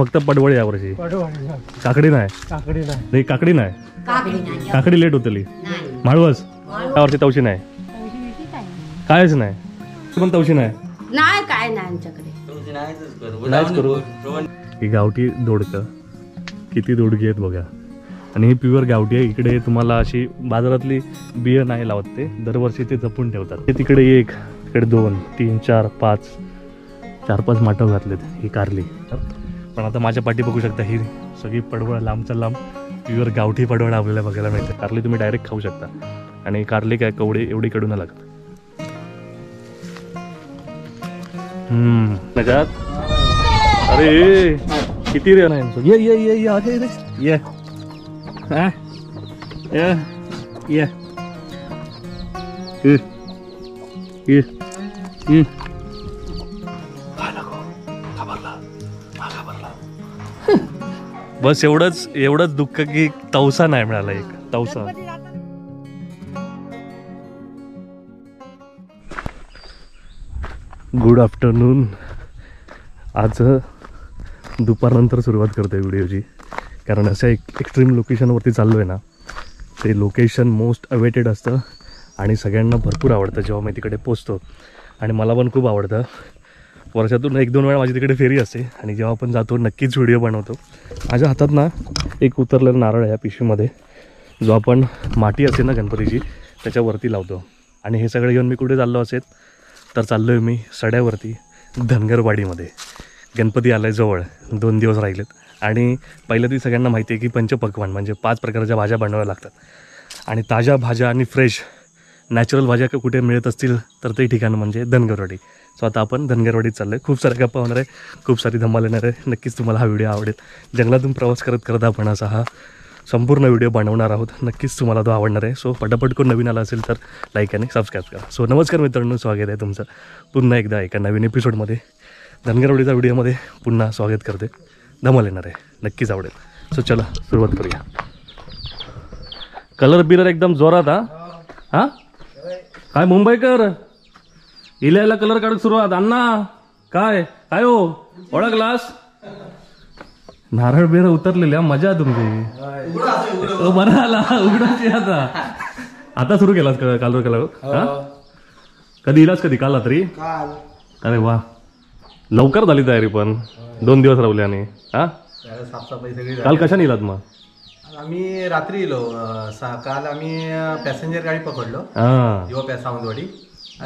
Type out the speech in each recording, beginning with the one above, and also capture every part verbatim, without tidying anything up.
फक्त पडवळ या वर्षी काकडी नाही काकडी नाही नाही काकडी नाही काकडी नाही काकडी लेट होतली माळवस या वर्षी तवशी नाही कायच नाही पण तवशी नाही नाही काय नाही आमच्याकडे तवशी नाहीच करू ही गावठी दोडक किती दोडगी आहेत बघा आणि ही प्युअर गावठी आहे। इकडे तुम्हाला अशी बाजारातली बिया नाही लावत ते दरवर्षी ते जपून ठेवतात। तिकडे एक तिकडे दोन तीन चार पाच चार पाच माटव घातलेत ही कारली। पण आता माझ्या पाठी बघू शकता ही सगळी पडवळ लांबचा लांब प्युअर गावठी पडवळ आपल्याला बघायला मिळते। कारली तुम्ही डायरेक्ट खाऊ शकता आणि कारली काय कवडे एवढी कडू न लागत। हम्म नजात अरे किती रे नाही ये ये ये ये आगे रे ये हा ये ये ये ये ये बस एवढंच एवढंच दुःख की तवसा नाही मिळाला एक तवसा। Good afternoon. आज दुपारनंतर सुरुवात करतो आहे व्हिडिओची कारण अशा एक एक्स्ट्रीम लोकेशनवरती चाललो आहे ना ते लोकेशन मोस्ट अवेटेड असतं आणि सगळ्यांना भरपूर आवडतं जेव्हा मी तिकडे पोचतो आणि मला पण खूप आवडतं। वर्षातून एक दोन वेळा माझी तिकडे फेरी असते आणि जेव्हा आपण जातो नक्कीच व्हिडिओ बनवतो। माझ्या हातात ना एक उतरलेला नारळ आहे या पिशवीमध्ये जो आपण माती असते ना गणपतीची त्याच्यावरती लावतो आणि हे सगळं घेऊन मी कुठे चाललो असेल तर चाललो आहे मी सड्यावरती धनगरवाडीमध्ये। गणपती आला आहे जवळ दोन दिवस राहिलेत आणि पहिल्या दिवशी सगळ्यांना माहिती आहे की पंचपक्वान म्हणजे पाच प्रकारच्या भाज्या बनवाव्या लागतात आणि ताज्या भाज्या आणि फ्रेश नॅचरल भाज्या कुठे मिळत असतील तर ते ठिकाण म्हणजे धनगरवाडी। सो आता आपण धनगरवाडीत चाललो आहे। खूप साऱ्या गप्पा होणार आहे खूप सारी धमाल येणार आहे। नक्कीच तुम्हाला हा व्हिडिओ आवडेल। जंगलातून प्रवास करत करत आपण असा हा संपूर्ण व्हिडिओ बनवणार आहोत नक्कीच तुम्हाला तो आवडणार आहे। सो पटापट कोण नवीन आला असेल तर लाईक आणि सबस्क्राईब करा। सो नमस्कार मित्रांनो स्वागत आहे तुमचं पुन्हा एकदा एका नवीन एपिसोडमध्ये धनगरवाडीच्या व्हिडिओमध्ये पुन्हा स्वागत करते। धमाल येणार आहे नक्कीच आवडेल। सो चला सुरुवात करूया। कलर बिलर एकदम जोरात हा हां काय मुंबईकर इल्याला कलर काढत सुरुवात। अण्णा काय काय हो ओळखलास नारळ बेरा उतरलेल्या मजा तुमची बरं आला उघडाची। आता आता सुरू केलास काल केला कधी इलास कधी काल रात्री। अरे वा लवकर झाली तयारी पण दोन दिवस राहुल्याने हा काल कशाने इलात मग आम्ही रात्री इलो काल आम्ही पॅसेंजर गाडी पकडलो हा सावंतवाडी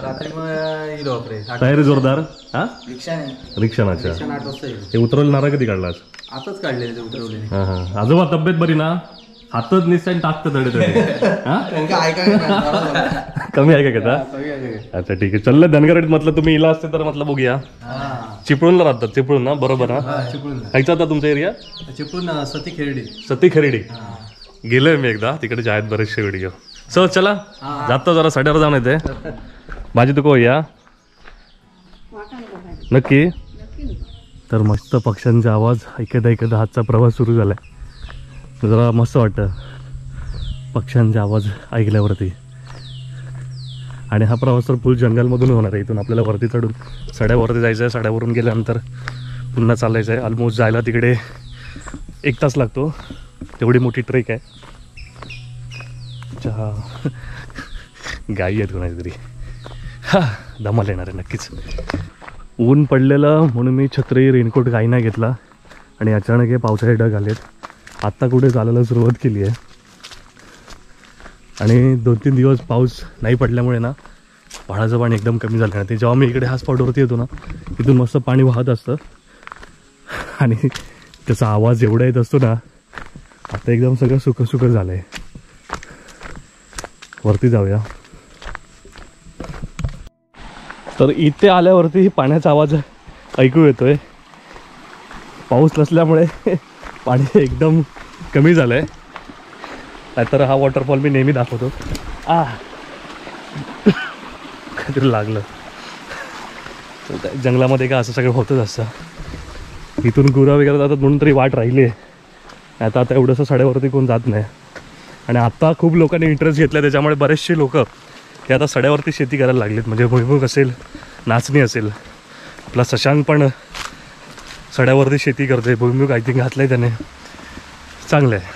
रात्री मग इलो तयारी जोरदार हा रिक्षा रिक्षा नाचा उतरवलं नारा कधी काढलास आताच काढलेले उतरवलेले हा आजोबा तब्येत बरी ना हातच निश्चय टाकतं तडे तडे कमी आहे का? अच्छा ठीक आहे चल धनगरवाडीत म्हटलं तुम्ही इला असते तर म्हटलं बघूया। चिपळूणला राहतात चिपळूण ना बरोबर ना कायचा आता तुमचा एरिया चिपळूण सती खेरडी सती खेरडी गेलोय मी एकदा तिकडे जायत बरेचसे व्हिडिओ। सो चला जातो जरा साड्यावर जाऊन येते भाजी तुको या नक्की। तर मस्त पक्ष्यांचा आवाज ऐकत ऐकत हातचा प्रवास सुरू झालाय। जरा मस्त वाटतं पक्ष्यांचा आवाज ऐकल्यावरती आणि हा प्रवास तर फुल जंगलमधून होणार आहे। इथून आपल्याला वरती चढून सड्यावरती जायचं आहे सड्यावरून गेल्यानंतर पुन्हा चालायचं आहे। ऑलमोस्ट जायला तिकडे एक तास लागतो तेवढी मोठी ट्रेक आहे। चहा गाई आहेत कोणाची तरी हा धमाल येणार आहे नक्कीच। ऊन पडलेलं म्हणून मी छत्री रेनकोट काही नाही घेतला आणि अचानक हे पावसाचे ढग आलेत। आत्ता कुठे चालायला सुरुवात केली आहे आणि दोन तीन दिवस पाऊस नाही पडल्यामुळे ना पहाडाचं पाणी एकदम कमी झालं नाही। ते जेव्हा मी इकडे हा स्पॉटवरती येतो ना तिथून मस्त पाणी वाहत असतं आणि त्याचा आवाज एवढा येत असतो ना आता एकदम सगळं सुकं सुकं झालं आहे। वरती जाऊया। तर इथे आल्यावरती पाण्याचा आवाज ऐकू येतोय। पाऊस नसल्यामुळे पाणी एकदम कमी झालं आहे नाहीतर हा वॉटरफॉल मी नेहमी दाखवतो। आ काहीतरी लागलं जंगलामध्ये का असं सगळं होतच असतं। इथून गुरा वगैरे जातात म्हणून तरी वाट राहिली आहे। आता आता एवढंसं सड्यावरती कोण जात नाही आणि आता खूप लोकांनी इंटरेस्ट घेतला त्याच्यामुळे बरेचसे लोक हे आता सड्यावरती शेती करायला लागलीत। म्हणजे भुईमुग असेल नाचणी असेल प्लस शशांक पण सड्यावरती शेती करते, भुईमुग आय थिंक घातलाय त्याने, चांगलं आहे.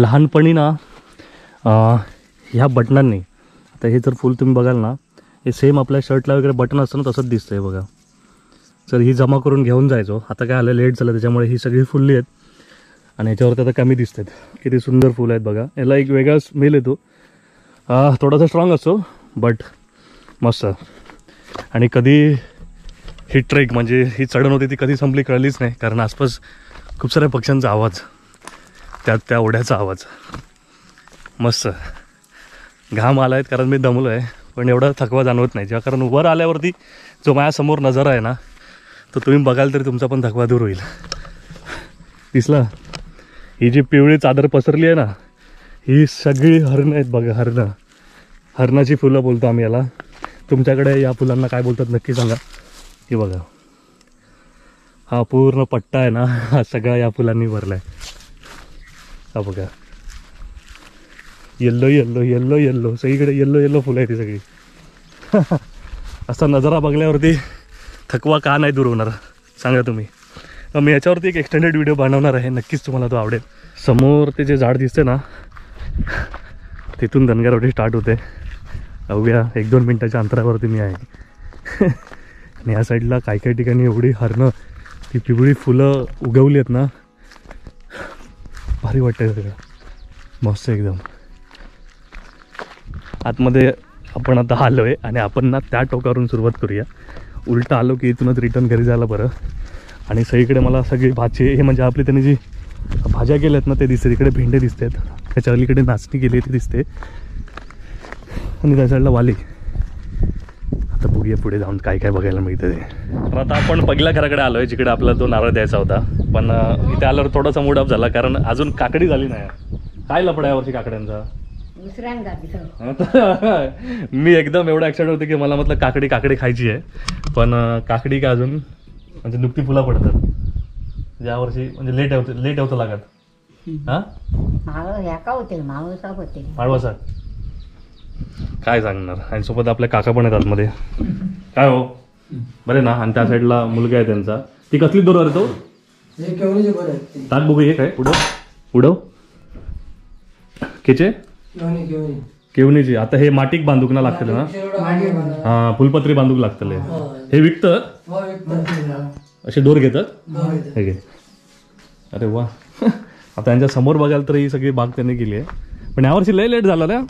लहानपणी ना ह्या बटनांनी, आता हे जर फूल तुम्ही बघाल ना, हे सेम आपल्या शर्टला वगैरे बटन असतं ना तसंच दिसतं आहे बघा. तर ही जमा करून घेऊन जायचो, आता काय आलं लेट झालं त्याच्यामुळे ही सगळी फुलली आहेत आणि ह्याच्यावरती आता कमी दिसत आहेत. किती सुंदर फुलं आहेत बघा, याला एक वेगळा स्मेल येतो, थोडासा स्ट्रॉंग असतो बट मस्त. आणि कधी ही ट्रेक म्हणजे ही चढण होती ती कधी संपली कळलीच नाही, कारण आसपास खूप साऱ्या पक्ष्यांचा आवाज, त्यात त्या ओढ्याचा आवाज. मस्त घाम आला आहेत कारण मी दमलो आहे, पण एवढा थकवा जाणवत नाही ज्या, कारण वर आल्यावरती जो माझ्यासमोर नजारा आहे ना तो तुम्ही बघाल तरी तुमचा पण थकवा दूर होईल. दिसला ही जी पिवळी चादर पसरली आहे ना, ही सगळी हरणं आहेत बघा, हरणं, हरणाची फुलं बोलतो आम्ही याला. तुमच्याकडे या फुलांना काय बोलतात नक्की सांगा. हे बघा हा पूर्ण पट्टा आहे ना, हा सगळा या फुलांनी भरला आहे. हा बघा येल्लो येल्लो येल्लो येल्लो, सगळीकडे येल्लो येल्लो फुलं आहे ती सगळी. असा नजारा बघल्यावरती थकवा का नाही दूर होणार सांगा तुम्ही. मी याच्यावरती एक एक्सटेंडेड व्हिडिओ बनवणार आहे, नक्कीच तुम्हाला तो आवडेल. समोर ते जे झाड दिसते ना तिथून धनगरवाडी स्टार्ट होते, अवघ्या एक दोन मिनटाच्या अंतरावरती मी आहे. आणि या साईडला काही काही ठिकाणी एवढी हरणं, ती पिवळी फुलं उगवली आहेत ना, भारी वाटतंय सगळं, मस्त एकदम. आतमध्ये आपण आता आलो आहे आणि आपण ना त्या टोकावरून सुरुवात करूया. उलटं आलो की इथूनच रिटर्न घरी जायला बरं. आणि सगळीकडे मला सगळी भाजी, हे म्हणजे आपली त्यांनी जी भाज्या केल्यात ना ते दिसते, तिकडे भेंडे दिसत आहेत, त्याच्या अलीकडे नाचणी केली ती दिसते, आणि त्या साईडला वाली. आता बघूया पुढे जाऊन काय काय बघायला मिळतं ते. तर आता आपण पगला घराकडे आलो आहे, जिकडे आपला तो नारळ द्यायचा होता, पण इथे आल्यावर थोडासा मूड ऑफ झाला कारण अजून काकडी झाली नाही. काय लफडा यावरती काकड्यांचा, मी एकदम एवढा एक्साइटेड होते की मला म्हटलं काकडी काकडी खायची आहे, पण काकडी का अजून म्हणजे नुकती फुला पडतात यावर्षी, म्हणजे लेट होते लेट होतं लागत. हा माळवसात काय सांगणार. आणि सोबत आपल्या काका पण येतात मध्ये, काय हो बरे ना. आणि त्या साईडला मुलगा आहे त्यांचा, ती कसली दोर आहे तो ताक बघू. हे काय उडव उडव केचे केवणीची. आता हे माटीक बांधूक ना लागतले ना, हा फुलपत्री बांधूक लागतले. हे विकतात असे दोर घेतात हे घे. अरे वा, आता त्यांच्या समोर बघाल तर ही सगळी बाग त्यांनी केली आहे, पण यावर्षी लय लेट झाला ना.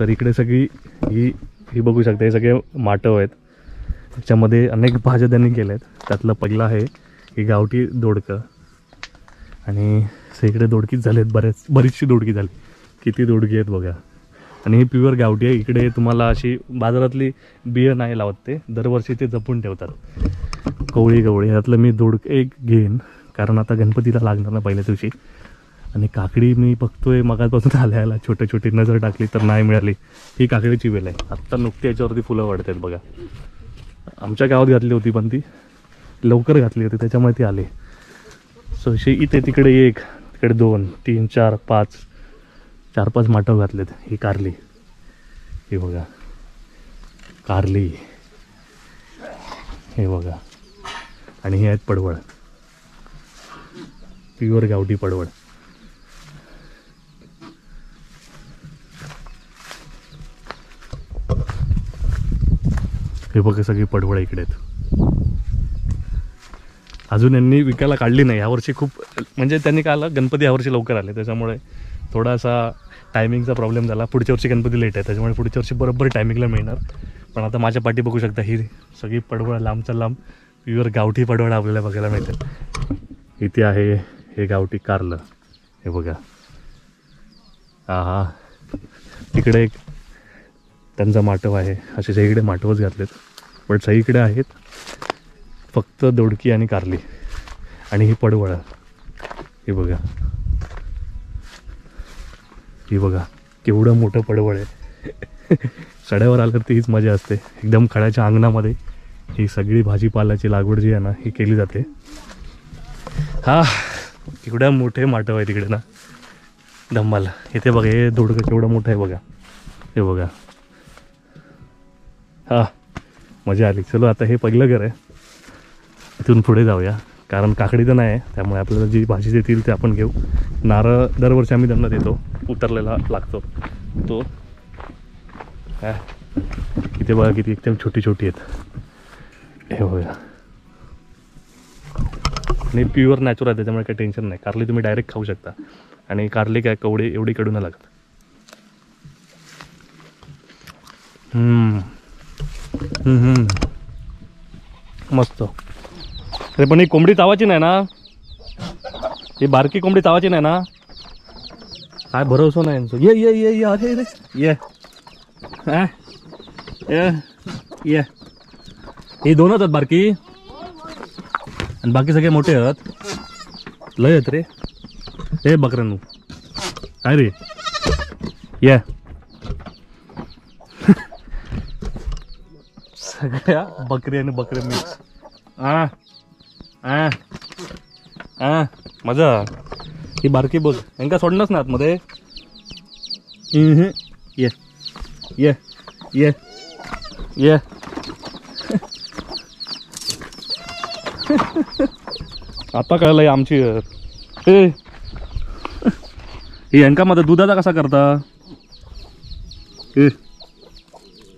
तर इकडे सगळी ही ही बघू शकता, हे सगळे माटव आहेत, त्याच्यामध्ये अनेक भाज्या त्यांनी केल्या आहेत. त्यातलं पहिलं आहे की गावठी दोडकं, आणि सगळे दोडकीच झाले आहेत, बऱ्याच बरीचशी दोडकी झाली. किती दोडकी आहेत बघा, आणि ही प्युअर गावठी आहे. इकडे तुम्हाला अशी बाजारातली बियं नाही लावत, ते दरवर्षी ते जपून ठेवतात कवळी गवळी. ह्यातलं मी दोडकं एक घेईन कारण आता गणपतीला लागणार ना पहिल्या दिवशी. आणि काकडी मी बघतोय मगापासून आल्याला छोटे छोटे नजर टाकली तर नाही मिळाली. ही काकडीची वेल आहे, आत्ता नुकती याच्यावरती फुलं वाढत आहेत बघा. आमच्या गावात घातली होती पण ती लवकर घातली होती त्याच्यामुळे ती आली. सो अशी इथे तिकडे एक तिकडे दोन तीन चार पाच चार पाच माटव घातलेत. ही कारली, हे बघा कारली, हे बघा. आणि हे आहेत पडवळ, प्युअर गावठी पडवळ. हे बघा सगळी पडवळ इकडे आहेत. अजून यांनी विकायला काढली नाही यावर्षी, खूप म्हणजे त्यांनी काय आलं गणपती यावर्षी लवकर आले त्याच्यामुळे थोडासा टायमिंगचा प्रॉब्लेम झाला. पुढच्या वर्षी गणपती लेट आहे त्याच्यामुळे पुढच्या वर्षी बरोबर टायमिंगला मिळणार. पण आता माझ्या पाठी बघू शकता ही सगळी पडवळ, लांबचा लांब प्युअर गावठी पडवळ आपल्याला बघायला मिळते. इथे आहे हे गावठी कारलं, हे बघा. हा हा तिकडे एक त्यांचा माटव आहे, असे सगळीकडे माटवच घातलेत पण सगळीकडे आहेत फक्त दोडकी आणि कारली. आणि ही पडवळ, हे बघा हे बघा केवढं मोठं पडवळ आहे. सड्यावर आलं तर तीच मजा असते. एकदम खड्याच्या अंगणामध्ये ही सगळी भाजीपाल्याची लागवड जी आहे ना ही केली जाते. हा एवढ्या मोठे माटव आहे तिकडे ना धम्माला. इथे बघा हे दोडकं केवढं मोठं आहे बघा, हे बघा. हा मजा आली. चलो आता हे पहिलं घर आहे, इथून पुढे जाऊया कारण काकडी तर नाही आहे त्यामुळे आपल्याला जी भाजी देतील ते आपण घेऊ. नारळ दरवर्षी आम्ही त्यांना देतो, उतरलेला लागतो तो. हा इथे बघा किती एकदम छोटी छोटी आहेत. हे बघा आणि प्युअर नॅचरल आहे त्यामुळे काही टेन्शन नाही. कारली तुम्ही डायरेक्ट खाऊ शकता आणि कारली काय कवडे एवढी कडू नाही लागत. हम्म. हम्म, हम्म. मस्त. अरे पण ही कोंबडी तावाची नाही ना, ही बारकी कोंबडी तावाची नाही ना. काय भरोसा नाही यांचं. ये ये ये अरे रे ये हा ये हे दोनच आहेत बारकी आणि बाकी सगळे मोठे आहेत. लय आहेत रे हे बकऱ्यांनू. काय रे या सगळ्या बकरी आणि बकरे मिक्स. हां हां हां मजा. ही बारकी बघ यांना सोडलंच ना आतमध्ये. ये ये ये ये आता कळलं आमची हे यांका मध्ये दुधाचा कसा करता. ए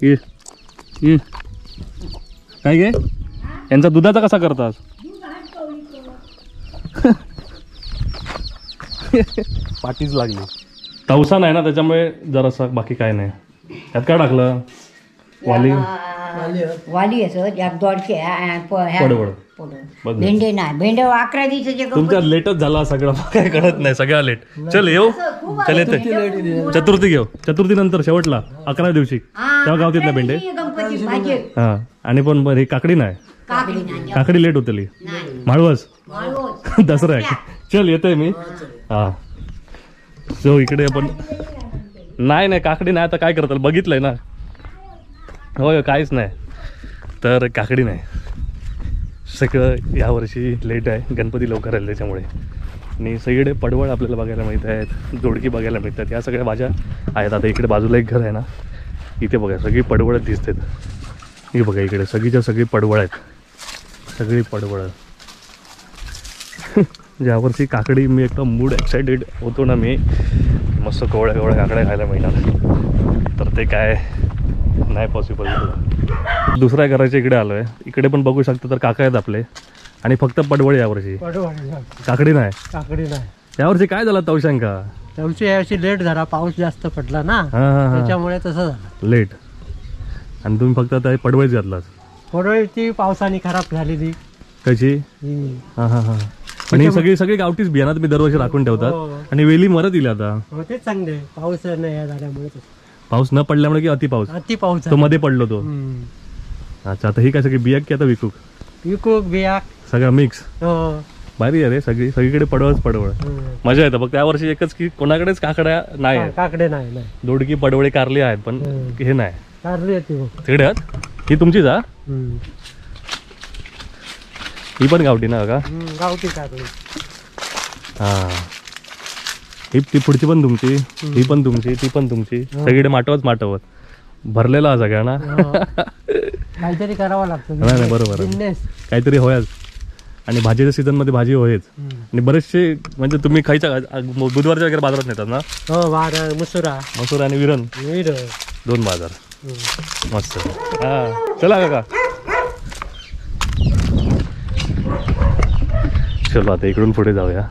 ए ए काय गे यांचा दुधाचा कसा करतास. पाठीच लागली. तवसा नाही ना त्याच्यामुळे जरासं, बाकी काय नाही. त्यात काय टाकलं वाली वाली पडवळ भेंडे नाही. भेंडे अकरा दिवसाचे. तुमचा लेटच झाला सगळा, काय कळत नाही सगळा लेट. चल येऊ चल येते चतुर्थी घेऊ. चतुर्थी नंतर शेवटला अकरा दिवशी तेव्हा गावतीतला भेंडे. हा आणि पण बरं ही काकडी नाही, काकडी लेट होतली. माळवस दसरा. चल येते मी. हा सो इकडे आपण नाही नाही काकडी नाही. आता काय करताल बघितलंय ना. होय काहीच नाही तर काकडी नाही. सगळं यावर्षी लेट आहे, गणपती लवकर आले त्याच्यामुळे. आणि सगळे पडवळ आपल्याला बघायला मिळत आहेत, जोडकी बघायला मिळतात. ह्या सगळ्या भाज्या आहेत. आता इकडे बाजूला एक घर आहे ना, इथे बघा सगळी पडवळच दिसतात. हे बघा इकडे सगळीच्या सगळी पडवळ आहेत, सगळी पडवळ. ज्यावर्षी काकडी मी एकदम मूड एक्सायटेड होतो ना मी, मस्त कोवळ्या कोवळ्या काकड्या खायला मिळणार. तर ते काय नाही पॉसिबल. दुसऱ्या घराच्या इकडे आलो आहे. इकडे पण बघू शकतो तर काका आहेत आपले आणि फक्त पडवळ यावर्षी, काकडी नाही. काकडी नाही यावर्षी. काय झालं तवशांका. तवशी यावर्षी लेट झाला, पाऊस जास्त पडला ना त्याच्यामुळे तसं झालं लेट. आणि तुम्ही फक्त आता पडवळीच घातलात. पडवळीची पावसाने खराब झालेली कशी. हा हा हा पण ही सगळी सगळी गावठीच बियाणात मी दरवर्षी राखून ठेवतात आणि वेली मरत येईल आता. तेच चांगले पाऊस नाही झाल्यामुळे, पाऊस न पडल्यामुळे की अति पाऊस. अति पाऊस तो मध्ये पडलो तो. अच्छा आता ही काय सगळी बियाक की आता विकूक. विकूक बियाक सगळं मिक्स. भारी आहे रे. सगळी सगळीकडे पडवळच पडवळ. मजा येतं. बघ त्या वर्षी एकच की कोणाकडेच काकड्या नाही. काकडे नाही, दोडकी पडवळे कारली आहेत पण हे नाही. कारली येते तिकडे ही तुमचीच. हा ही पण गावठी ना का. गावठी कारली. हा ही ती पुढची पण तुमची, ही पण तुमची, ती पण तुमची. सगळीकडे माटवत माटवत भरलेला सगळ्यांना. काहीतरी करावं लागतं. नाही नाही बरोबर काहीतरी होयाच. आणि भाजीच्या सीझन मध्ये भाजी होयच. आणि बरेचसे म्हणजे तुम्ही खायचा बुधवारच्या वगैरे बाजारात नेतात ना. मसुरा मसुरा आणि विरण दोन बाजार मस्त. हा चला काका. चलो आता इकडून पुढे जाऊया.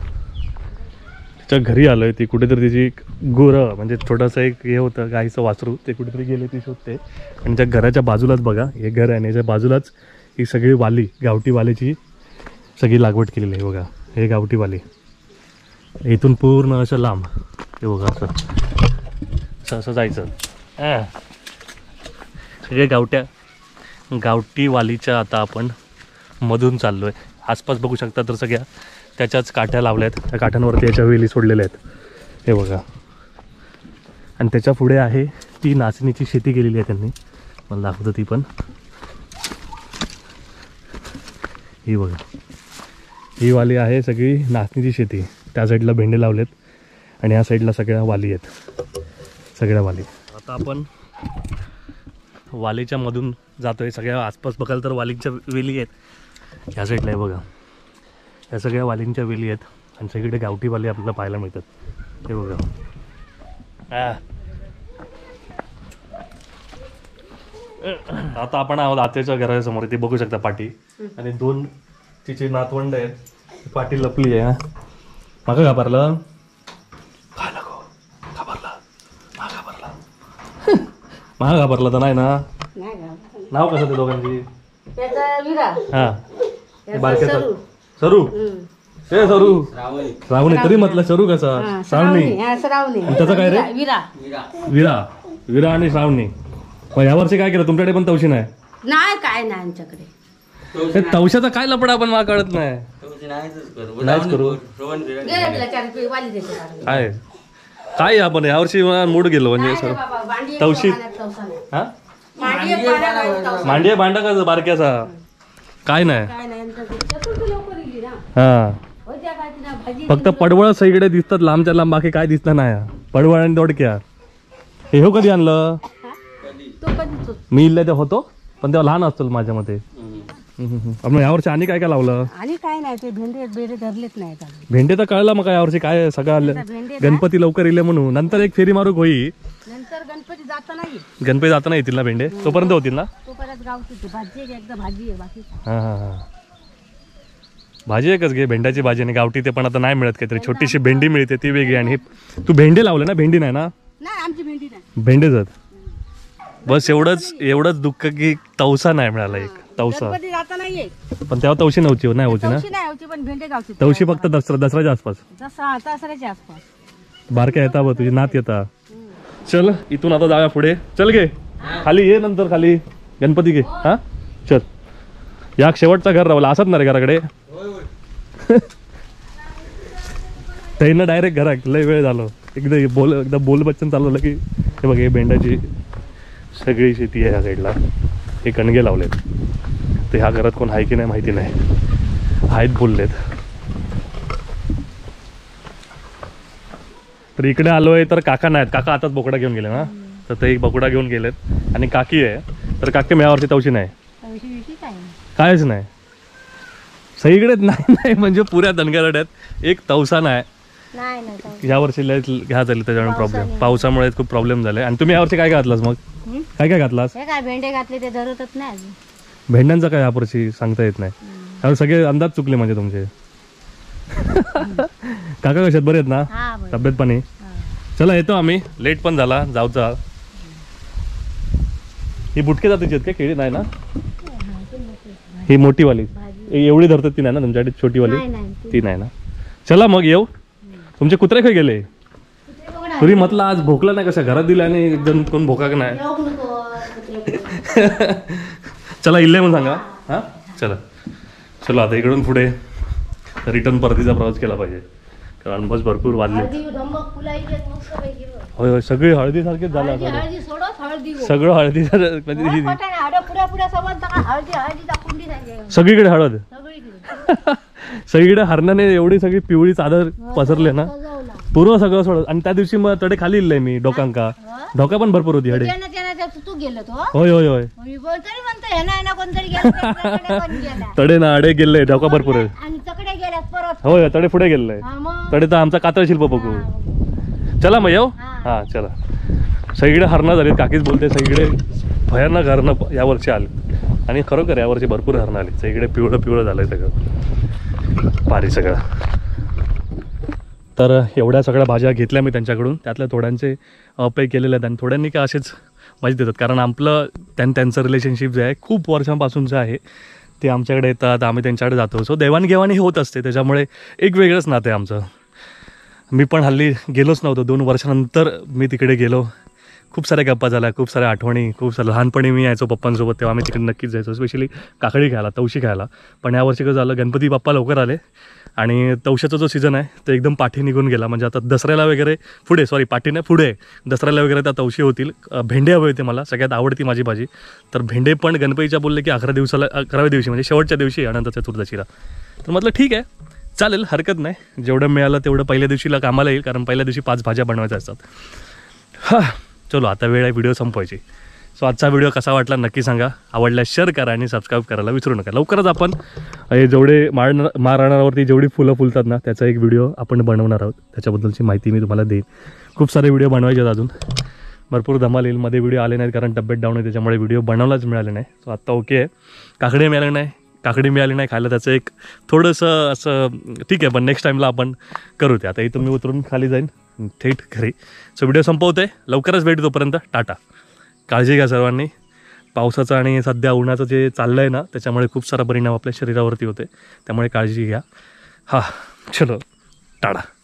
तिच्या घरी आलोय. ती कुठेतरी तिची गोरं म्हणजे छोटासा एक हे होतं गाईचं वासरू, ते कुठेतरी गेले ती शोधते. आणि त्या घराच्या बाजूलाच बघा हे घर आहे आणि याच्या बाजूलाच ही सगळी वाली गावठी वालीची सगळी लागवड केलेली आहे. बघा हे गावठी वाली इथून पूर्ण असं लांब. हे बघा असं असं असं जायचं. हां सगळे गावठ्या गावठी वालीच्या आता आपण मधून चाललो आहे. आसपास बघू शकता तर सगळ्या त्याच्याच काठ्या लावल्या आहेत. त्या काठ्यांवरती याच्या वेली सोडलेल्या आहेत. हे बघा आणि त्याच्या पुढे आहे ती नाचणीची शेती केलेली आहे त्यांनी, मला दाखवतो ती पण. ही बघा, ही वाली आहे सगळी नाचणीची शेती. त्या साईडला भेंडे लावलेत आणि ह्या साईडला सगळ्या वाली आहेत, सगळ्या वाली. आता आपण वालीच्या मधून जातो आहे. सगळ्या आसपास बघाल तर वालींच्या वेली आहेत. ह्या साईडला आहे बघा, ह्या सगळ्या वालींच्या वेली आहेत आणि सगळीकडे गावठी वाली आपल्याला पाहायला मिळतात. हे बघा, आता आपण आहोत आत्याच्या घरासमोर. ते बघू शकता पाटी, आणि दोन तिचे नातवंड आहेत. पाटी लपली आहे, मागं घाबरलं काय लागो, घाबरला मा घाबरला मा घाबरला तर नाही ना. नाव कसं ते दोघांची? हा बारक्याचा सरू, हे सरू श्रावणी, तरी म्हटलं सरू कसा श्रावणी, श्रावणी त्याचा काय रे विरा, विरा विरा आणि श्रावणी. मग या वर्षी काय केलं? तुमच्याकडे पण तवशी नाही? नाही काय नाही आमच्याकडे तवशाचा. काय लपडा पण मला कळत नाही. नाहीच करू काय काय आपण या वर्षी मूड गेलो म्हणजे तवशी. हा मांडिया भांडा का बारक्याचा काय नाही. हा फक्त पडवळ सगळीकडे दिसतात लांबच्या लांब, बाकी काय दिसत नाही. पडवळ आणि दोडक्या. हे हो कधी आणलं? मी इल्ले ते होतो पण तेव्हा लहान असतो माझ्या मते. यावर्षी आणि काय काय लावलं? आणि काय नाही, भेंडे भेंडे धरलेत नाही. भेंडे तर कळलं मग या वर्षी काय सगळं. गणपती लवकर इले म्हणून नंतर एक फेरी मारू होई. नंतर गणपती जाता नाही, गणपती जाता नाही येतील ना भेंडे, तोपर्यंत होतील ना. हा हा हा भाजी एकच घे, भेंड्याची भाजी. आणि गावठी ते पण आता नाही मिळत, काहीतरी छोटीशी भेंडी मिळते ती वेगळी. आणि तू भेंडे लावले ना? भेंडी नाही ना, भेंडे जात. बस एवढंच एवढंच दुःख की तवसा नाही मिळाला. एक तवसा पण तेव्हा तवशी नव्हती नाही होती ना. तवशी फक्त दसरा दसऱ्याच्या आसपास बारक्या येता बघ तुझी नात येता. चल इथून आता जाव्या पुढे. चल घे खाली, ये नंतर खाली गणपती घे. हा चल, या शेवटचा घर रावला असत ना रे घराकडे. त्यांना डायरेक्ट घरात लय वेळ झालो. एकदा बोल एकदा बोल बच्चन चालवलं की हे बघ, हे भेंड्याची सगळी शेती आहे. ह्या साईडला हे कणगे लावलेत. ते ह्या घरात कोण आहे की नाही माहिती नाही, आहेत बोललेत. तर इकडे आलोय तर काका नाहीत. काका आताच बोकडा घेऊन गेले ना, तर ते एक बोकडा घेऊन गेलेत. आणि काकी आहे, तर काकी मेळावरची तवशी नाही कायच नाही. सगळीकडेच नाही नाही म्हणजे पुऱ्या धनगराड्यात एक तवसा नाही. ह्या वर्षी घ्या झाली त्याच्यामुळे प्रॉब्लेम, पावसामुळे खूप प्रॉब्लेम झाले. आणि तुम्ही यावर्षी काय घातलास मग? काय काय घातलास? भेंडे घातले, ते धरतच नाही. भेंड्यांचा काय यावर्षी सांगता येत नाही, त्यामुळे सगळे अंदाज चुकले म्हणजे तुमचे. काका कशात बरे आहेत ना? तब्येत पाणी? चला येतो आम्ही, लेट पण झाला जाऊचा. ही बुटके जातीची आहेत का? केळी नाही ना ही मोठी वाली एवढी धरतात ती नाही ना तुमच्याकडे? छोटी वाली ती नाही ना. चला मग येऊ. तुमचे कुत्रे काय गेले? तुम्ही म्हटलं आज भोकला नाही कशा घरात दिला आणि एकदम कोण भोका नाही. चला इल्ले म्हणून सांगा. हा चला चला आता इकडून पुढे रिटर्न परतीचा प्रवास केला पाहिजे, कारण बस भरपूर वाजले. होय होय सगळे हळदी सारखेच झालं, सगळं हळदी सगळीकडे हळद सगळीकडे. हरणाने एवढी सगळी पिवळी चादर पसरले ना पूर्व सगळं सोडत. आणि त्या दिवशी मग तडे खाली इल्ले मी डोकांका, डोका पण भरपूर होती हडे. होय होय होय तडे ना हडे गेले, डोका भरपूर होय. तडे पुढे गेले, तडे तर आमचा कातळ शिल्प बघू. चला मग येऊ. हा चला सगळीकडे हरणं झाली, काकीच बोलते सगळीकडे भयानक हरणं यावर्षी आले. आणि खरोखर यावर्षी भरपूर हरणं आली, सगळीकडे पिवळं पिवळं झालं आहे सगळं पारी सगळं. तर एवढ्या सगळ्या भाज्या घेतल्या मी त्यांच्याकडून, त्यातल्या थोड्यांचे पे केलेले आहेत आणि थोड्यांनी काय असेच मजा देतात. कारण आपलं त्यां त्यांचं रिलेशनशिप जे आहे खूप वर्षांपासूनचं आहे. ते आमच्याकडे येतात, आम्ही त्यांच्याकडे जातो, सो देवाणघेवाणी होत असते. त्याच्यामुळे एक वेगळंच नातं आहे आमचं. मी पण हल्ली गेलोच नव्हतो, दोन वर्षानंतर मी तिकडे गेलो. खूप साऱ्या गप्पा झाल्या, खूप साऱ्या आठवणी, खूप साऱ्या. लहानपणी मी यायचो पप्पांसोबत, तेव्हा मी तिकडे नक्कीच जायचो, स्पेशली काकडी खायला, तवशी खायला. पण यावर्षी कसं झालं, गणपती बाप्पा लवकर आले आणि तवशाचा जो सीजन आहे तो एकदम पाठी निघून गेला। म्हणजे आता दसऱ्याला वगैरे पुढे सॉरी पाठी नाही पुढे दसऱ्याला वगैरे त्या तवशी होतील। भेंडे हवे होते, मला सगळ्यात आवडती माझी भाजी, तर भेंडे पण गणपतीच्या बोलले की अकरा दिवसाला अकराव्या दिवशी म्हणजे शेवटच्या दिवशी अनंत चतुर्दशीला। तर म्हटलं ठीक आहे, चालेल, हरकत नाही, जेवढं मिळालं तेवढं पहिल्या दिवशीला कामाला येईल, कारण पहिल्या दिवशी पाच भाज्या बनवायच्या असतात। हां चलो आता वेळ आहे व्हिडिओ संपवायची। सो आजचा व्हिडिओ कसा वाटला नक्की सांगा, आवडल्यास शेअर करा आणि सबस्क्राईब करायला विसरू नका। लवकरच आपण हे जेवढे माळ माळरानावरती जेवढी फुलं फुलतात ना त्याचा एक व्हिडिओ आपण बनवणार आहोत, त्याच्याबद्दलची माहिती मी तुम्हाला देईन। खूप सारे व्हिडिओ बनवायचे आहेत, अजून भरपूर धमाल येईल। मध्ये व्हिडिओ आले नाहीत कारण तब्येत डाऊन आहे, त्याच्यामुळे व्हिडिओ बनवलाच मिळाले नाही। सो आत्ता ओके आहे, काकडे मिळाले नाही काकडी मिळाली नाही खायला, त्याचं एक थोडंसं असं ठीक आहे, पण नेक्स्ट टाईमला आपण करू ते। आता इथून मी उतरून खाली जाईन थेट घरी। सो व्हिडिओ संपवते, लवकरच भेट, तोपर्यंत टाटा, काळजी घ्या सर्वांनी। पावसाचं आणि सध्या उन्हाचं जे चाललं आहे ना त्याच्यामुळे खूप सारा परिणाम आपल्या शरीरावरती होते, त्यामुळे काळजी घ्या। हां चलो टाटा।